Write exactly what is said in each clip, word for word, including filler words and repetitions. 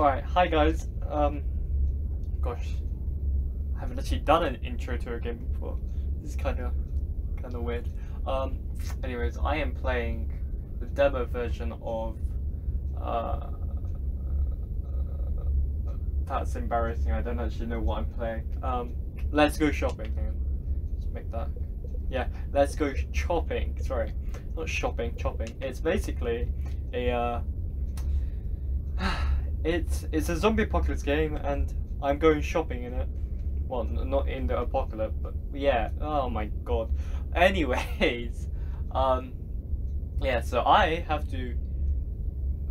Alright, hi guys. Um, gosh, I haven't actually done an intro to a game before. This is kind of, kind of weird. Um, anyways, I am playing the demo version of. Uh, that's embarrassing. I don't actually know what I'm playing. Um, Let's Go Shopping. Hang on. Let's make that. Yeah, Let's Go Chopping. Sorry, not shopping, chopping. It's basically a. Uh, It's it's a zombie apocalypse game, and I'm going shopping in it. Well, not in the apocalypse, but yeah. Oh my god. Anyways, um, yeah. So I have to.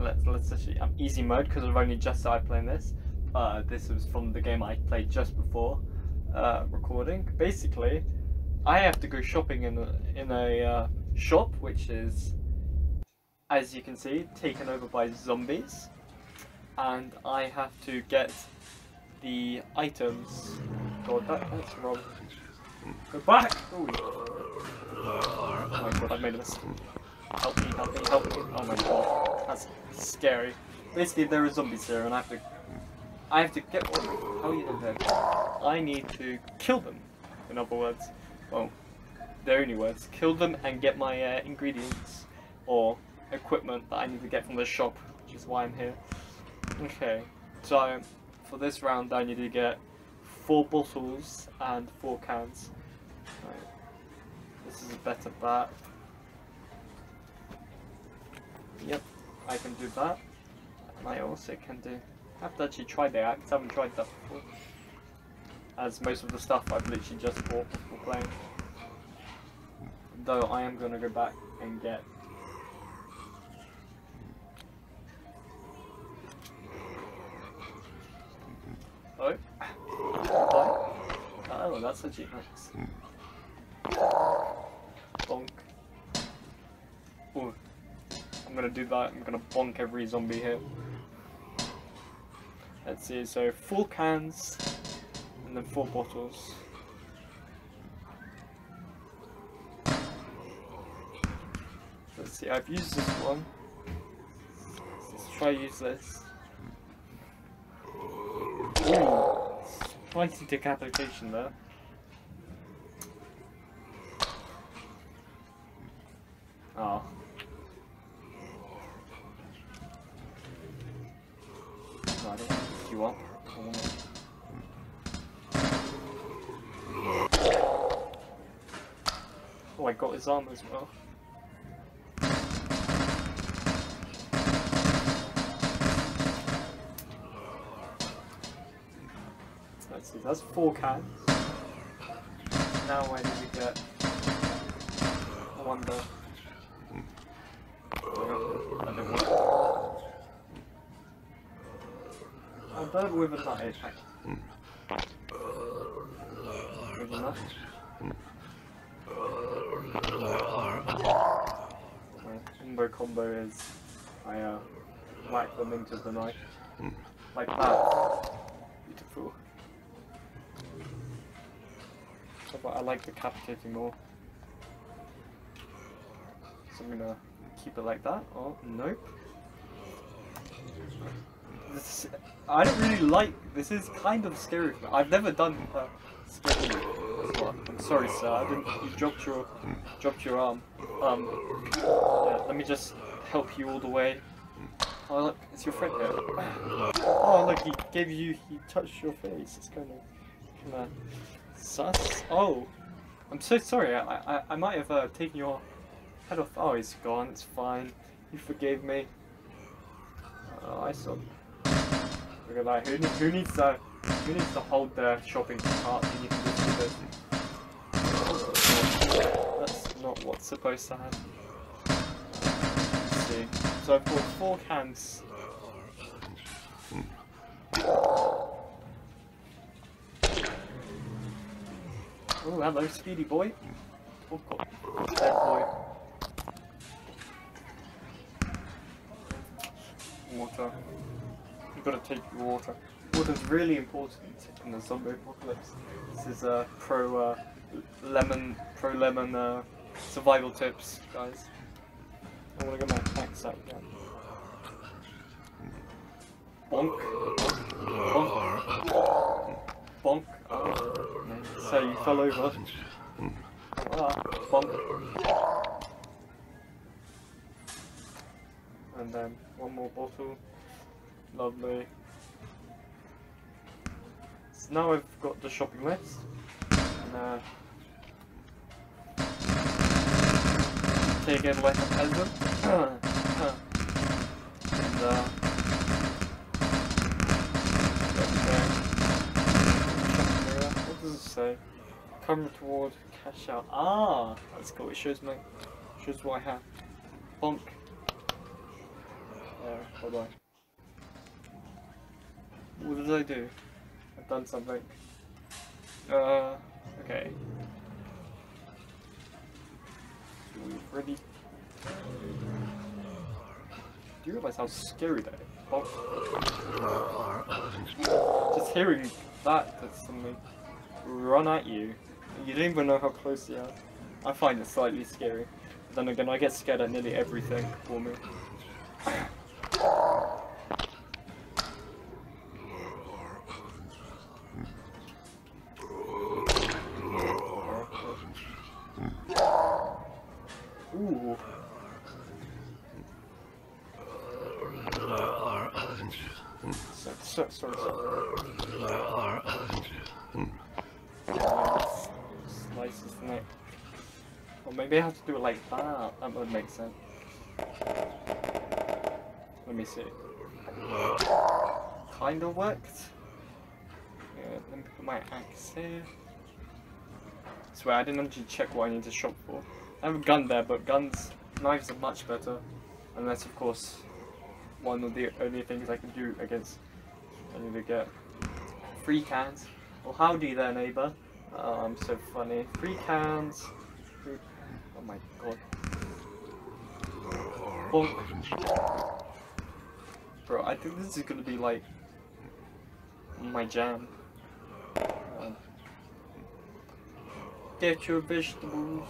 Let's let's actually. I'm easy mode because I've only just started playing this. Uh, this was from the game I played just before uh, recording. Basically, I have to go shopping in a, in a uh, shop which is, as you can see, taken over by zombies. And I have to get the items. God, that, that's wrong. Go back! Ooh. Oh my god, I made a mistake. Help me, help me, help me. Oh my god, that's scary. Basically, there are zombies here, and I have to. I have to get. How are you doing there? I need to kill them. In other words, well, the only words. Kill them and get my uh, ingredients or equipment that I need to get from the shop, which is why I'm here. Okay, so for this round I need to get four bottles and four cans. Right. This is a better bat. Yep, I can do that. And I also can do... I have to actually try the axe, I haven't tried that before. As most of the stuff I've literally just bought before playing. Though I am going to go back and get... Oh. Oh, that's actually nice. Bonk. Ooh. I'm gonna do that. I'm gonna bonk every zombie here. Let's see. So four cans, and then four bottles. Let's see. I've used this one. Let's try use this. Ooh, spicy decapitation there. Oh. No, I don't want to pick you up. I want to... Oh, I got his arm as well. Let's see, that's four cans. Now where did we get? I wonder. I don't know. I don't with a nut eight pack. With a nut? My combo combo is I uh, whack them into the knife. Like that. Beautiful. But I like decapitating more. So I'm gonna keep it like that. Oh, nope. This, I don't really like this. Is kind of scary for me. I've never done uh, scary. Well, I'm sorry, sir. I didn't. You dropped your, dropped your arm. Um. Yeah, let me just help you all the way. Oh look, it's your friend here. Oh look, he gave you. He touched your face. It's kind of. Come on. Sus? Oh, I'm so sorry. I I, I might have uh, taken your head off. Oh, he's gone. It's fine. You forgave me. Oh, I saw. Look at that. Who, need, who needs to Who needs to hold their shopping cart? You need to do it. That's not what's supposed to happen. Let's see. So I've got four cans. Oh, hello, speedy boy. Oh, God. Dead boy. Water. You've got to take your water. Water's really important in the zombie apocalypse. This is uh, pro uh, lemon, pro lemon uh, survival tips, guys. I want to get my axe out again. bonk, bonk, bonk, bonk. So you fell over. Ah, bonk. And then one more bottle. Lovely. So now I've got the shopping list. And, uh, take it like a peasant. And uh, what does it say? Come toward cash out. Ah, that's cool. It shows me. It shows what I have. Bonk. There. Bye bye. What did I do? I've done something. Uh, okay. We're ready. Do you realize how scary that is? Bonk. Just hearing that, that's something run at you. You don't even know how close you are. I find it slightly scary. But then again, I get scared at nearly everything for me. Ooh. So, so, so, so. Slice his neck. Or maybe I have to do it like that. That would make sense. Let me see. Kinda worked. Yeah, let me put my axe here. Swear, I didn't actually check what I need to shop for. I have a gun there, but guns, knives are much better. Unless, of course, one of the only things I can do against. I need to get free cans. Well, howdy there, neighbour. Oh, I'm so funny. Free cans. Free... Oh my god. Bonk. Bro, I think this is gonna be like my jam. Um, get your vegetables.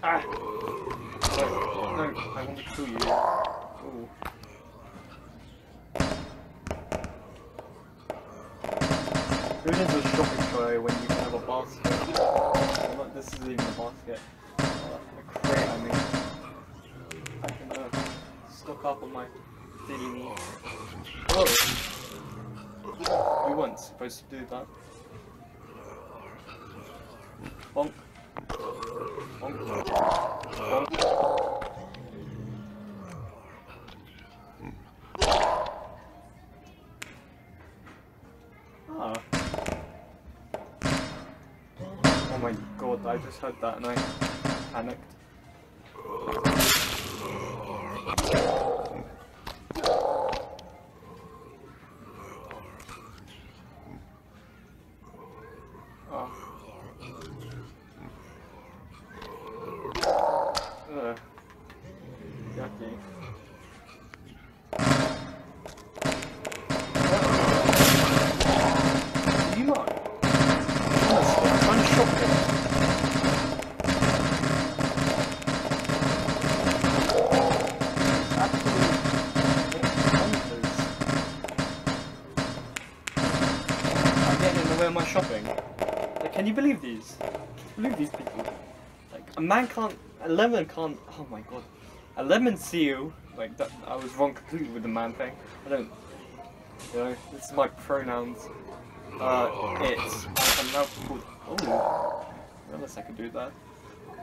Ah! No, no, I want to kill you. Ooh. Who needs a shopping tray when you have a basket? I'm not, this is even a basket. Oh, a crate, I mean. I can uh, stock up on my daily needs. Oh! We weren't supposed to do that. Bonk. Bonk. Bonk. Ah. Oh my god, I just heard that and I panicked. My shopping. Like, can you believe these? Can you believe these people? Like, a man can't, a lemon can't. Oh my god, a lemon see you. Like that, I was wrong completely with the man thing. I don't. You know, this is my pronouns. Uh, it. I'm now called. Oh, unless I could do that.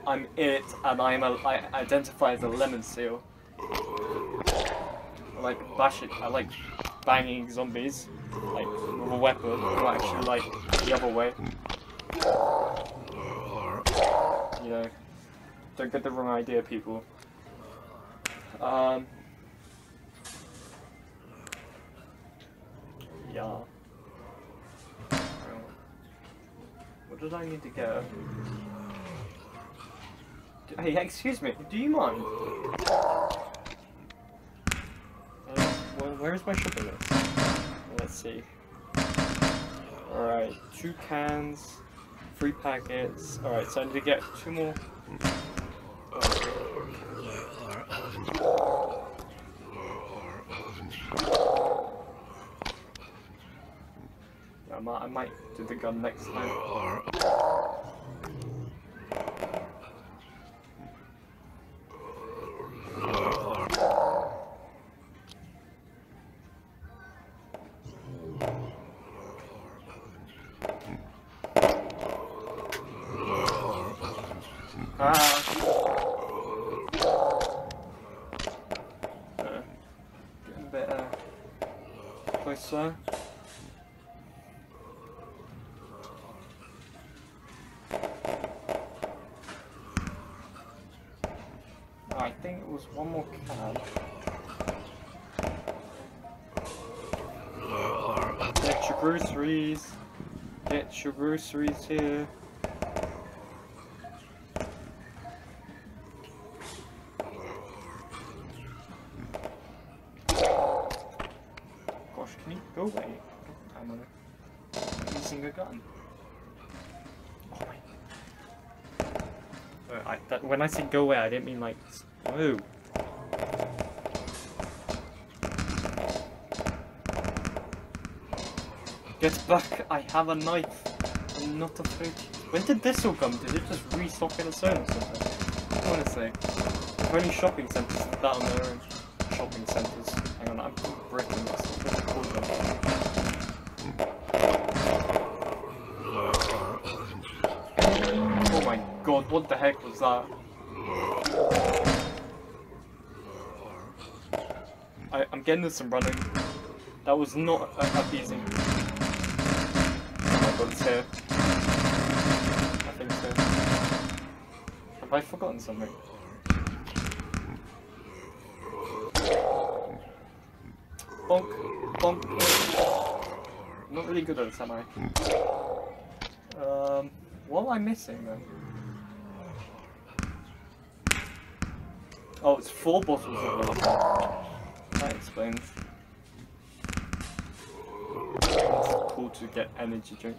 I'm it, and I'm a. I identify as a lemon seal. I like bash it. I like banging zombies. Like, with a weapon, or actually, like, the other way. You know, don't get the wrong idea, people. Um... Yeah. What did I need to get? Hey, excuse me, do you mind? Uh, wh where is my shopping list? Let's see. Alright, two cans, three packets. Alright, so I need to get two more. Yeah, I might, I might do the gun next time. Closer. I think it was one more can. Get your groceries. Get your groceries here. Go away. I'm, uh, using a gun. Oh my. I, that, when I said go away, I didn't mean like. Oh. Get back. I have a knife. I'm not afraid. When did this all come? Did it just restock in its own or something? Honestly. If only shopping centers did that on their own. Shopping centers. Hang on, I'm bricking this. Oh my god, what the heck was that? I, I'm getting this and running. That was not uh, appeasing. Oh my god, it's here. I think so. Have I forgotten something? Bonk, bonk, bonk. I'm not really good at it, am I? Um, what am I missing then? Oh, it's four bottles of water. That explains. It's cool to get energy drink.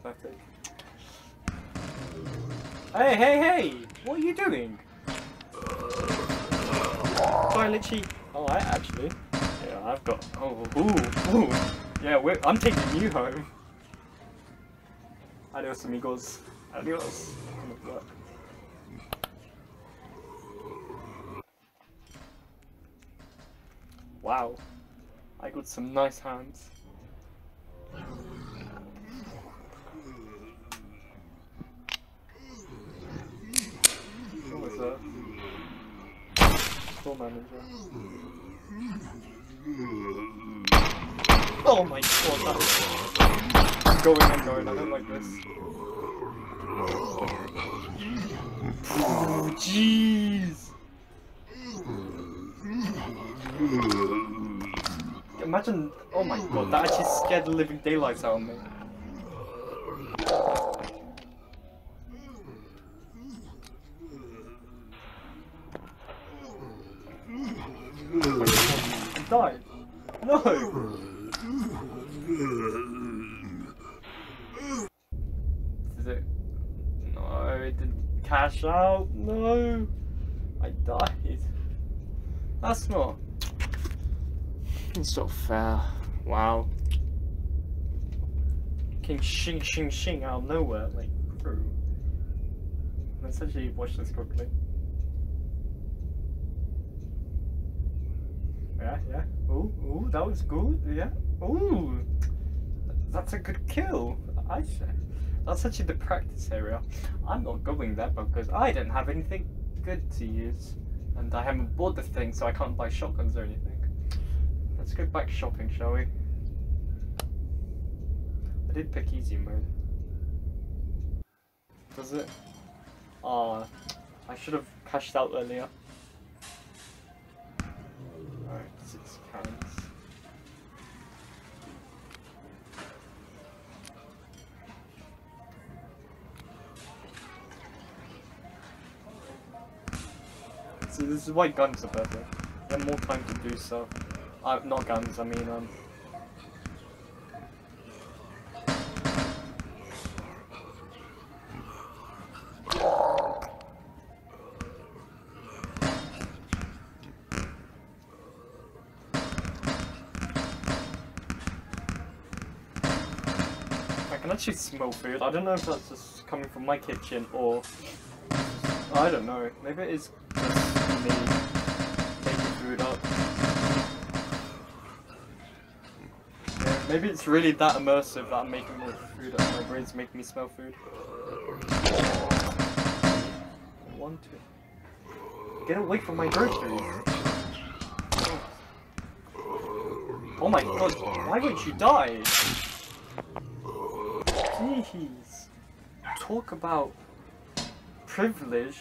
Pathetic. Hey, hey, hey! What are you doing? Toilet sheet. Oh, I actually. Yeah, I've got. Oh, ooh, ooh. Yeah, we're, I'm taking you home. Adios, amigos. Adios. Oh my god. Wow. I got some nice hands. Store manager. Oh my god, that's going and going, I don't like this. Oh jeez! Imagine, oh my god, that actually scared the living daylights out of me. No! No! Did it? No, it didn't cash out. No! I died. That's not. It's not fair. Wow. King shing shing shing out of nowhere. Like, bro. Let's actually watch this quickly. Yeah, yeah. Ooh, ooh, that was good. Yeah. Ooh, that's a good kill. I say. That's actually the practice area. I'm not going there because I didn't have anything good to use. and I haven't bought the thing, so I can't buy shotguns or anything. Let's go back shopping, shall we? I did pick easy mode. Does it? Ah, oh, I should have cashed out earlier. Alright, six cans. See, this is why guns are better. They have more time to do so. Uh, not guns, I mean, um... I can actually smell food. I don't know if that's just coming from my kitchen or... I don't know. Maybe it is just me taking food up. Yeah, maybe it's really that immersive that I'm making more food up. My brain's making me smell food. One, two... Get away from my groceries! Oh, oh my god, why won't you die? Jeez, talk about privilege.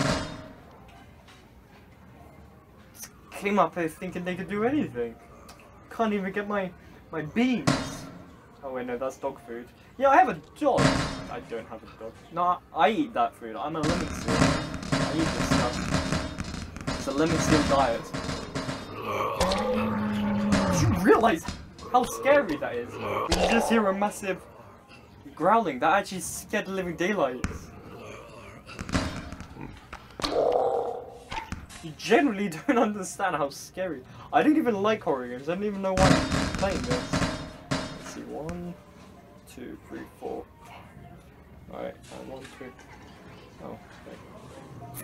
Just came up here thinking they could do anything. Can't even get my my beans. Oh wait, no, that's dog food. Yeah, I have a dog. I don't have a dog. No, I eat that food. I'm a lemon seal. I eat this stuff. It's a lemon seal diet. Do you realize how scary that is? You just hear a massive growling, that actually scared the living daylights. You generally don't understand how scary. I don't even like horror games, I don't even know why I'm playing this. Let's see, one, two, three, four. Alright, one, two. Oh, okay.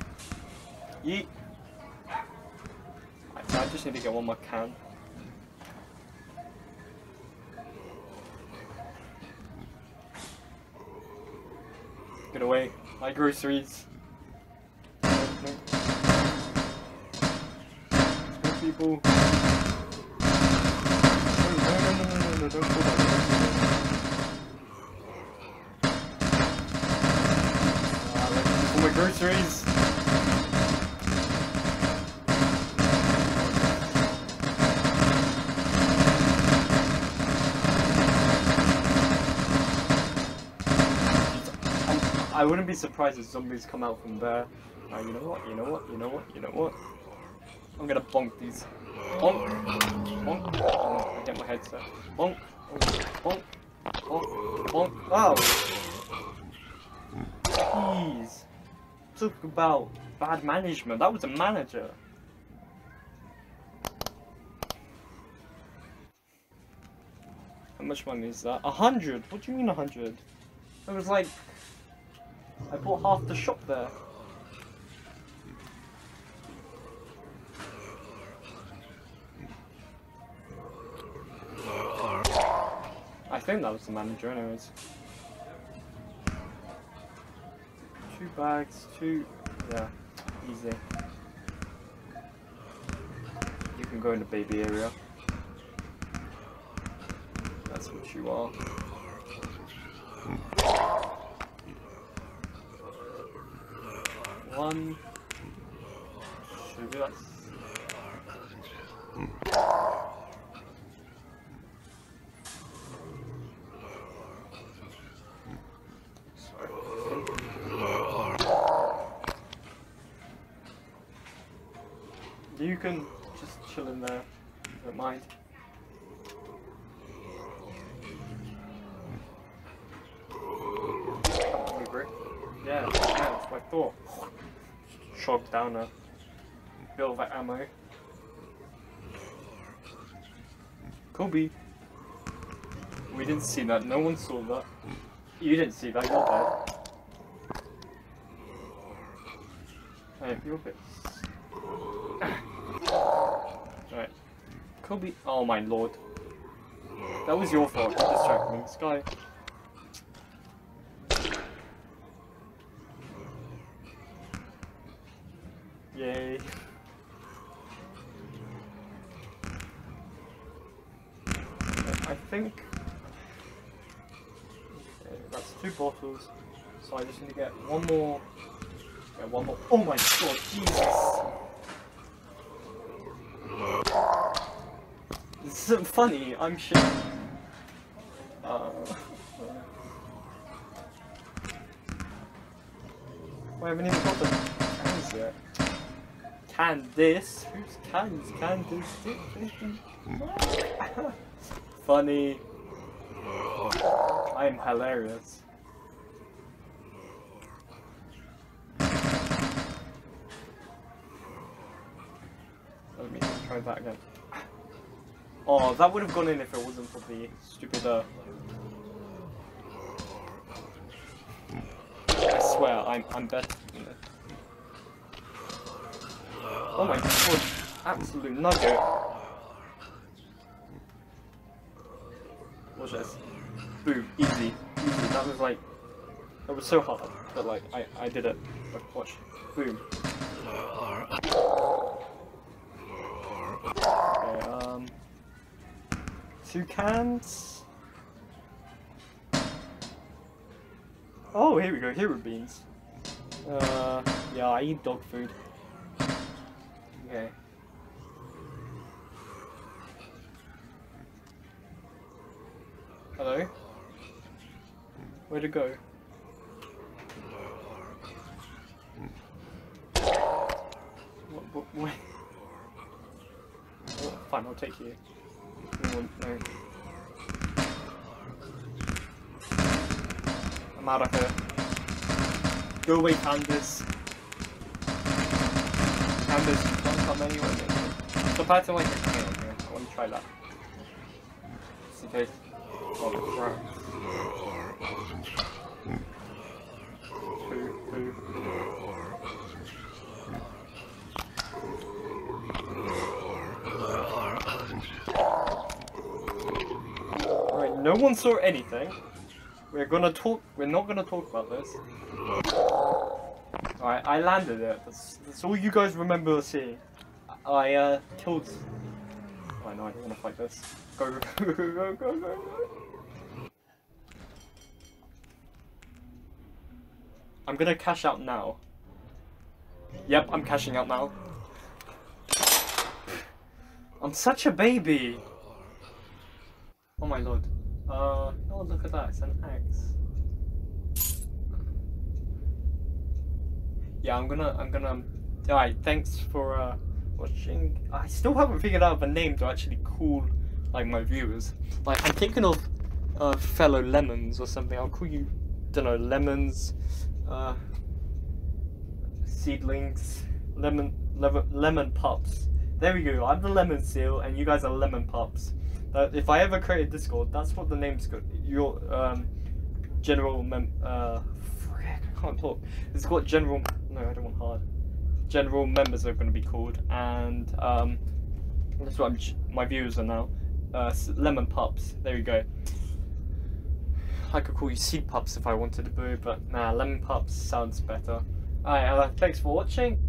Yeet! Right, so I just need to get one more can. Get away, my groceries. People. No, no, no, no, no, no, don't pull that. All my groceries. I wouldn't be surprised if zombies come out from there. Uh, you know what, you know what, you know what, you know what? I'm gonna bonk these. Bonk! Bonk! Oh, I get my headset. Bonk! Bonk! Bonk! Bonk! Wow! Jeez! Talk about bad management. That was a manager. How much money is that? A hundred? What do you mean a hundred? It was like... I bought half the shop there. I think that was the manager anyways. Two bags, two... yeah, easy. You can go in the baby area. That's what you are. One, two, that's... Sorry. You can just chill in there, don't mind. Yeah, yeah, that's what I thought. Chop down a bit of ammo. Kobe! We didn't see that, no one saw that. You didn't see that, you're dead. Hey, you're bit. Alright. Kobe. Oh my lord. That was your fault, you distracted me. This guy. Yay. think uh, that's two bottles, so I just need to get one more. Yeah, one more. Oh my god, Jesus! This isn't funny. I'm shit. Uh, I haven't even got the cans yet. Can this? Whose cans? Can this? Funny. I'm hilarious. Let me try that again. Oh, that would have gone in if it wasn't for the stupid uh I swear I'm I'm better than this. Oh my god, absolute nugget. Watch this. Boom, easy. Easy. That was like, that was so hard, but like I, I did it. Like, watch. Boom. Okay, um two cans. Oh, here we go, here are beans. Uh yeah, I eat dog food. Okay. Hello? Where'd it go? What, what, what? Oh, fine, I'll take you. No, no. I'm out of here. Go away, Candace. Candace, you can't come anywhere near. Stop acting like a king. Okay, I want to try that. Just in case. Oh, crap. Two, two. Alright, no one saw anything. We're gonna talk. We're not gonna talk about this. Alright, I landed it. That's, that's all you guys remember seeing. I uh, killed. Oh no, I don't want to fight this. Go, go, go, go, go, go, go. I'm gonna cash out now. Yep, I'm cashing out now. I'm such a baby. Oh my lord. Uh, oh look at that, it's an axe. Yeah, I'm gonna, I'm gonna, alright, thanks for uh, watching. I still haven't figured out a name to actually call like my viewers. Like, I'm thinking of uh, fellow lemons or something. I'll call you, don't know, lemons. Uh, seedlings, lemon, lemon, lemon pups. There we go. I'm the lemon seal, and you guys are lemon pups. Uh, if I ever create a Discord, that's what the name's got. Your um, general mem. Uh, frick, I can't talk. It's got general. No, I don't want hard. General members are going to be called, and um, that's what I'm, my viewers are now. Uh, lemon pups. There we go. I could call you seed pups if I wanted to, boo, but nah, lemon pups sounds better. Alright, uh, thanks for watching.